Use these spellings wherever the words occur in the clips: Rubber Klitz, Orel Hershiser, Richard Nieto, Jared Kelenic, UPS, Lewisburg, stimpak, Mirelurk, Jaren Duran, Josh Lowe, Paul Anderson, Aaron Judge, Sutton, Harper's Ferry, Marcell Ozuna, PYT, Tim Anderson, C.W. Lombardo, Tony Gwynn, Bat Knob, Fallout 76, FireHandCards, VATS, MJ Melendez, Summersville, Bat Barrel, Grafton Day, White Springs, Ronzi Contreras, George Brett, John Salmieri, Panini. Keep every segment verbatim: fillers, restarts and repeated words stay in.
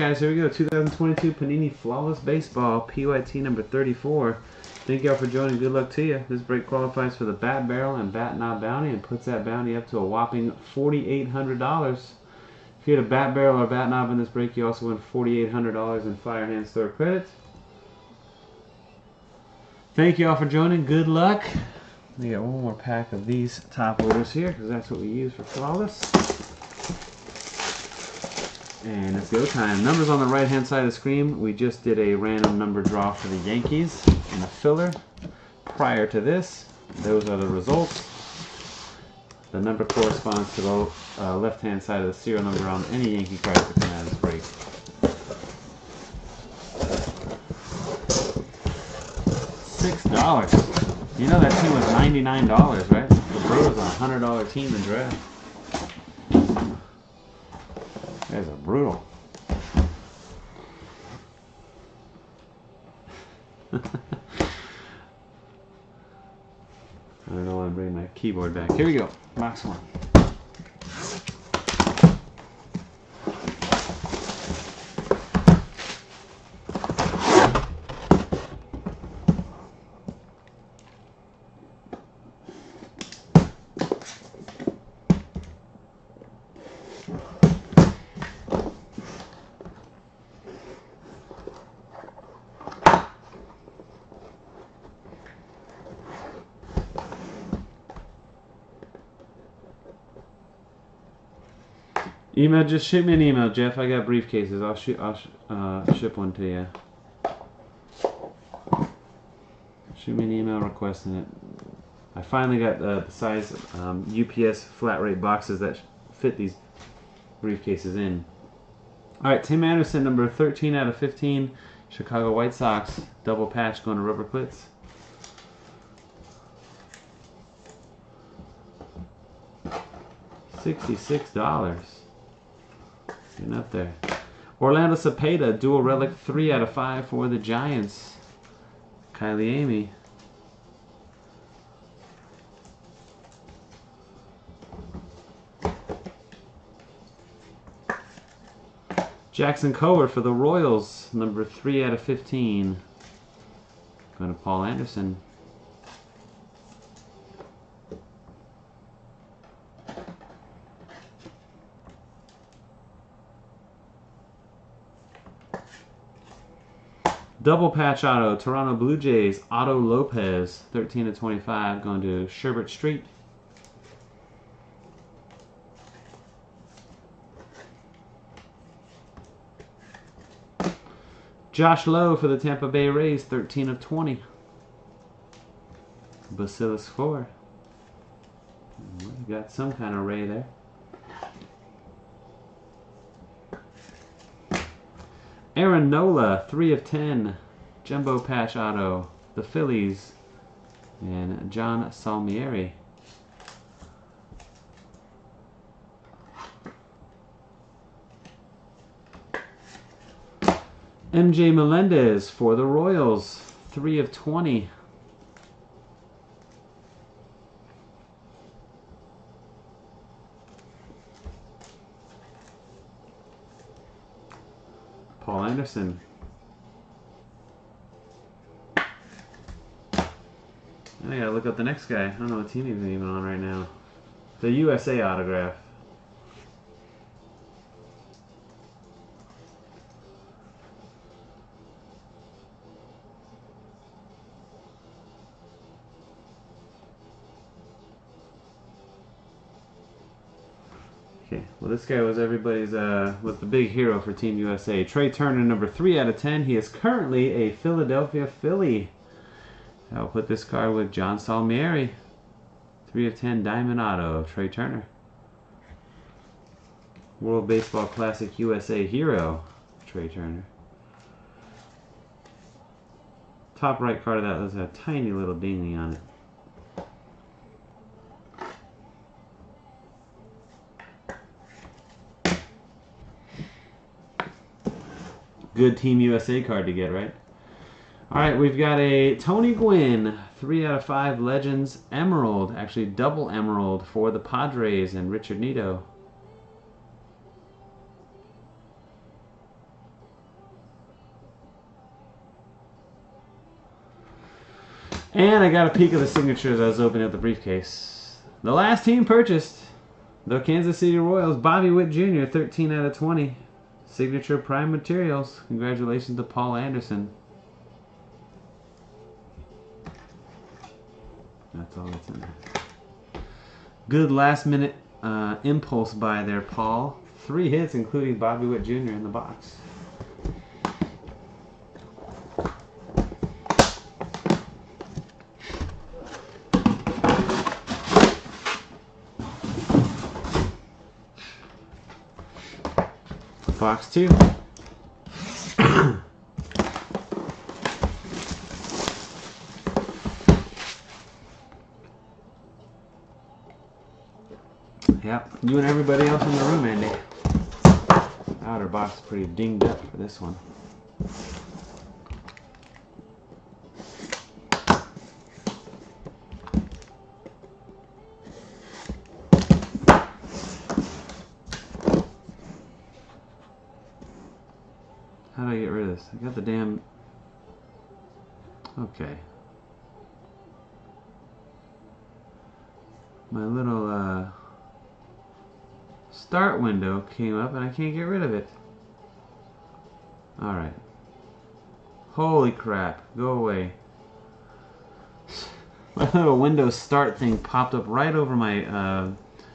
guys, here we go. two thousand twenty-two Panini Flawless Baseball, P Y T number thirty-four. Thank y'all for joining. Good luck to you. This break qualifies for the Bat Barrel and Bat Knob bounty and puts that bounty up to a whopping forty-eight hundred dollars. If you had a Bat Barrel or Bat Knob in this break, you also win forty-eight hundred dollars in Firehand Store credits. Thank y'all for joining. Good luck. We got one more pack of these top orders here because that's what we use for Flawless. And it's go time. Numbers on the right-hand side of the screen. We just did a random number draw for the Yankees in a filler. Prior to this, those are the results. The number corresponds to the uh, left-hand side of the serial number on any Yankee card that come out of this break. Six dollars. You know that team was ninety-nine dollars, right? The Bros on a hundred-dollar team in draft. That is a brutal. I don't know why I'm bringing my keyboard back. Here we go. Box one. Email, just shoot me an email, Jeff. I got briefcases. I'll, shoot, I'll sh uh, ship one to you. Shoot me an email requesting it. I finally got uh, the size um, U P S flat rate boxes that fit these briefcases in. All right, Tim Anderson, number thirteen out of fifteen. Chicago White Sox, double patch going to Rubber Klitz. sixty-six dollars. Getting up there. Orlando Cepeda, dual relic, three out of five for the Giants. Kylie Amy. Jackson Kowar for the Royals, number three out of fifteen. Going to Paul Anderson. Double patch auto, Toronto Blue Jays, Otto Lopez, thirteen of twenty-five, going to Sherbert Street. Josh Lowe for the Tampa Bay Rays, thirteen of twenty. Bacillus four. We've got some kind of Ray there. Aaron Nola, three of ten, Jumbo Patch Auto, the Phillies, and John Salmieri. M J Melendez for the Royals, three of twenty. Paul Anderson. And I gotta look up the next guy. I don't know what team he's even on right now. The U S A autograph. Okay, well this guy was everybody's, uh, was the big hero for Team U S A. Trea Turner, number three out of ten. He is currently a Philadelphia Philly. I'll put this card with John Salmieri. three of ten Diamond Auto, Trea Turner. World Baseball Classic U S A hero, Trea Turner. Top right card of that was a tiny little dingy on it. Good Team U S A card to get, right? All right, we've got a Tony Gwynn, three out of five Legends Emerald, actually double Emerald for the Padres and Richard Nieto. And I got a peek of the signatures. I was opening up the briefcase. The last team purchased, the Kansas City Royals, Bobby Witt Junior, thirteen out of twenty. Signature Prime Materials. Congratulations to Paul Anderson. That's all that's in there. Good last minute uh, impulse buy there, Paul. Three hits, including Bobby Witt Junior in the box. Box two. Yep, you and everybody else in the room, Andy. Outer box is pretty dinged up for this one. How do I get rid of this? I got the damn... Okay. My little uh, start window came up and I can't get rid of it. Alright. Holy crap. Go away. My little Windows start thing popped up right over my uh,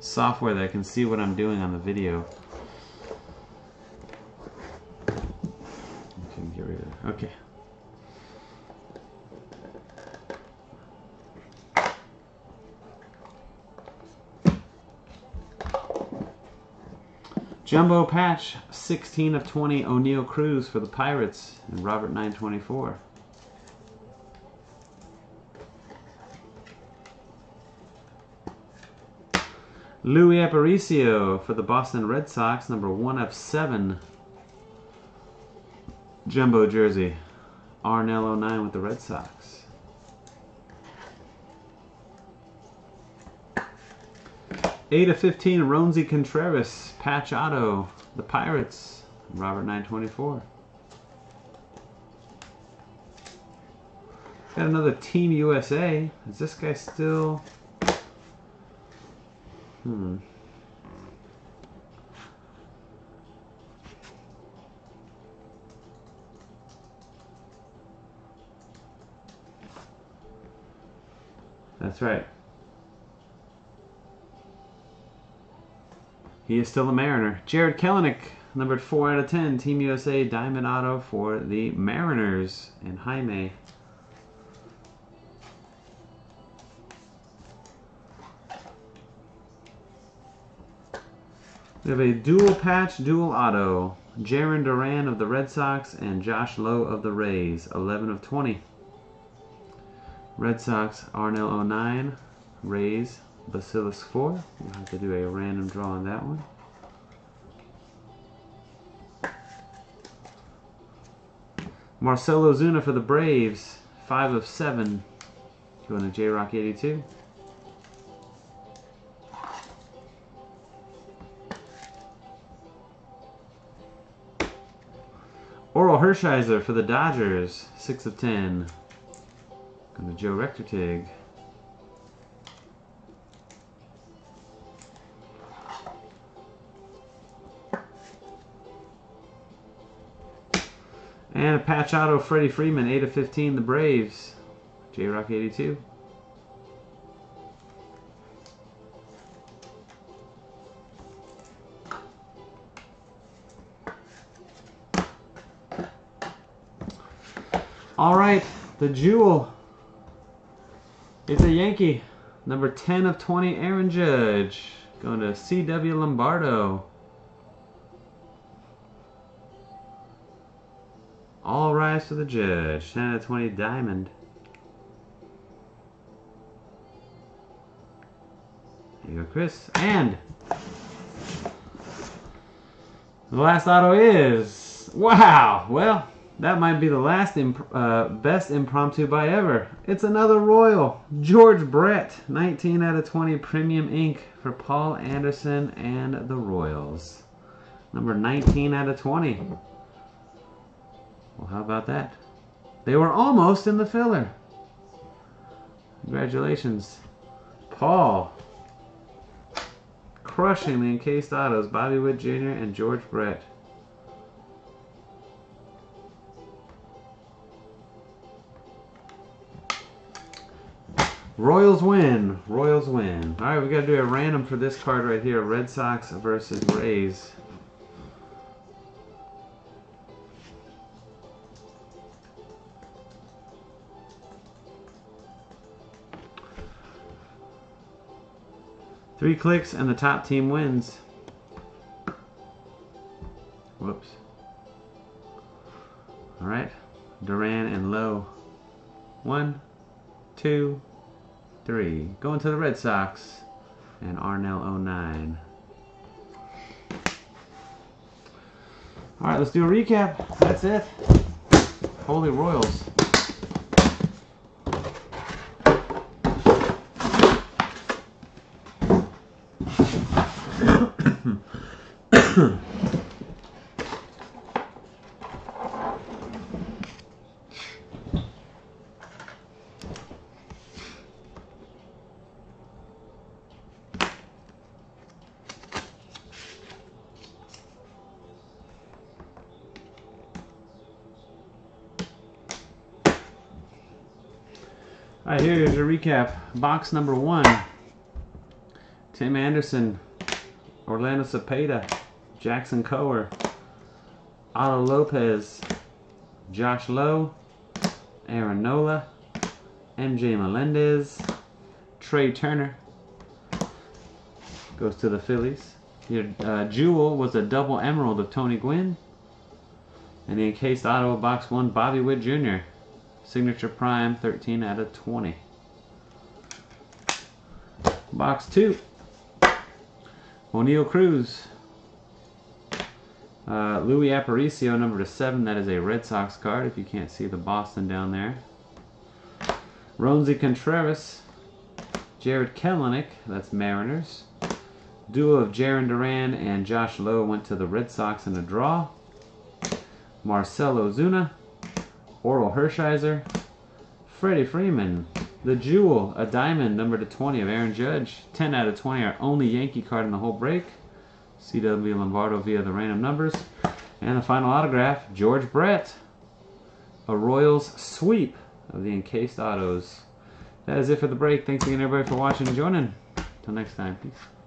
software that I can see what I'm doing on the video. Okay. Jumbo patch, sixteen of twenty, O'Neil Cruz for the Pirates and Robert nine twenty-four. Luis Aparicio for the Boston Red Sox, number one of seven. Jumbo jersey, Ornell oh nine with the Red Sox. eight of fifteen, Ronzi Contreras, patch auto, the Pirates, Robert nine twenty-four. Got another Team U S A. Is this guy still? Hmm. That's right. He is still a Mariner. Jared Kelenic, numbered four out of ten. Team U S A Diamond Auto for the Mariners and Jaime. We have a dual patch, dual auto. Jaren Duran of the Red Sox and Josh Lowe of the Rays. eleven of twenty. Red Sox, Ornell oh nine, Rays, Basilisk four. We'll have to do a random draw on that one. Marcell Ozuna for the Braves, five of seven, going to J-Rock eighty-two. Orel Hershiser for the Dodgers, six of ten. And the Joe Rectortig. And a patch auto, Freddie Freeman, eight of fifteen, the Braves, J-Rock eighty-two. All right, the jewel. It's a Yankee, number ten of twenty, Aaron Judge, going to C W Lombardo. All rise for the Judge, ten out of twenty, Diamond. There you go, Chris. And the last auto is, wow, well, that might be the last imp uh, best impromptu buy ever. It's another Royal. George Brett, nineteen out of twenty, Premium Ink for Paul Anderson and the Royals. Number nineteen out of twenty. Well, how about that? They were almost in the filler. Congratulations, Paul. Crushing the encased autos, Bobby Witt Junior and George Brett. Royals win. Royals win. All right, we got to do a random for this card right here. Red Sox versus Rays. Three clicks and the top team wins. Whoops. All right. Duran and Lowe. One, two, three. Going to the Red Sox and Arnell oh nine. Alright, let's do a recap. That's it. Holy Royals. Alright, here's your recap. Box number one. Tim Anderson, Orlando Cepeda, Jackson Kowar, Otto Lopez, Josh Lowe, Aaron Nola, M J Melendez, Trea Turner goes to the Phillies. Your uh, jewel was a double emerald of Tony Gwynn. And the encased auto of box one, Bobby Witt Junior Signature Prime, thirteen out of twenty. Box two. O'Neil Cruz. Uh, Luis Aparicio, number to seven. That is a Red Sox card if you can't see the Boston down there. Ronzi Contreras. Jared Kelenic. That's Mariners. Duo of Jaren Duran and Josh Lowe went to the Red Sox in a draw. Marcell Ozuna. Orel Hershiser, Freddie Freeman, the jewel, a diamond, number to twenty of Aaron Judge, ten out of twenty, our only Yankee card in the whole break, C W Lombardo via the random numbers, and the final autograph, George Brett, a Royals sweep of the encased autos. That is it for the break. Thanks again, everybody, for watching and joining. Until next time, peace.